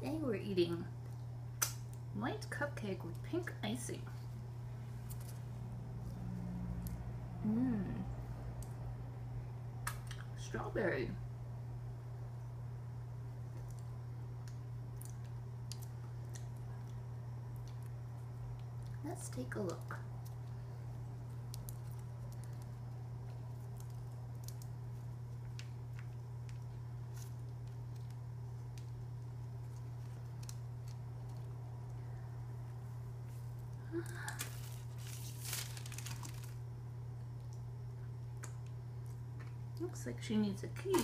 Today we're eating white cupcake with pink icing. Strawberry. Let's take a look. Looks like she needs a key.